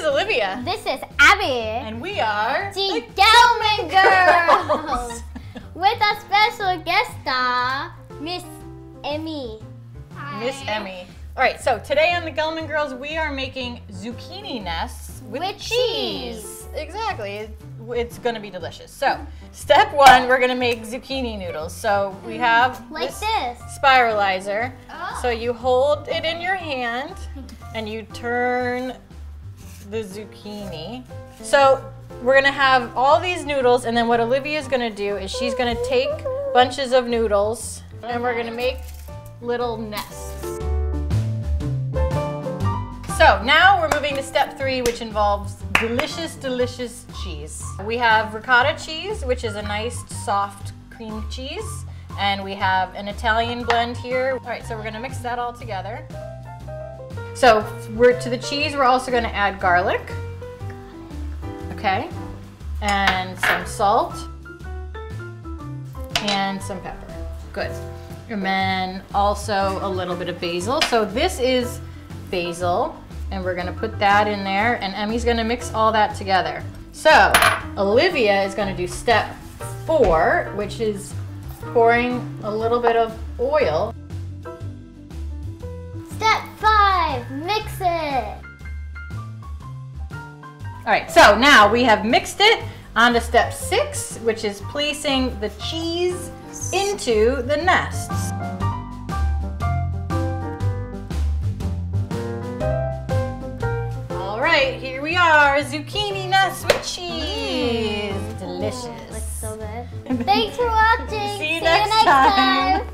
is Olivia. This is Abbie. And we are the Gellman Girls. With a special guest star, Miss Emmy. Hi. Miss Emmy. All right, so today on the Gellman Girls, we are making zucchini nests with cheese. Exactly. It's gonna be delicious. So, step one, we're gonna make zucchini noodles. So we have like this spiralizer. Oh. So you hold it in your hand and you turn the zucchini. So we're gonna have all these noodles, and then what Olivia's gonna do is she's gonna take bunches of noodles and we're gonna make little nests. So now we're moving to step three, which involves delicious, delicious cheese. We have ricotta cheese, which is a nice, soft cream cheese. And we have an Italian blend here. All right, so we're gonna mix that all together. So to the cheese, we're also gonna add garlic. Okay, and some salt. And some pepper, good. And then also a little bit of basil. So this is basil. And we're gonna put that in there, and Emmy's gonna mix all that together. So, Olivia is gonna do step four, which is pouring a little bit of oil. Step five, mix it. All right, so now we have mixed it. On to step six, which is placing the cheese into the nests. Here we are, zucchini nuts with cheese. Delicious. Looks so good. Thanks for watching. See you next time.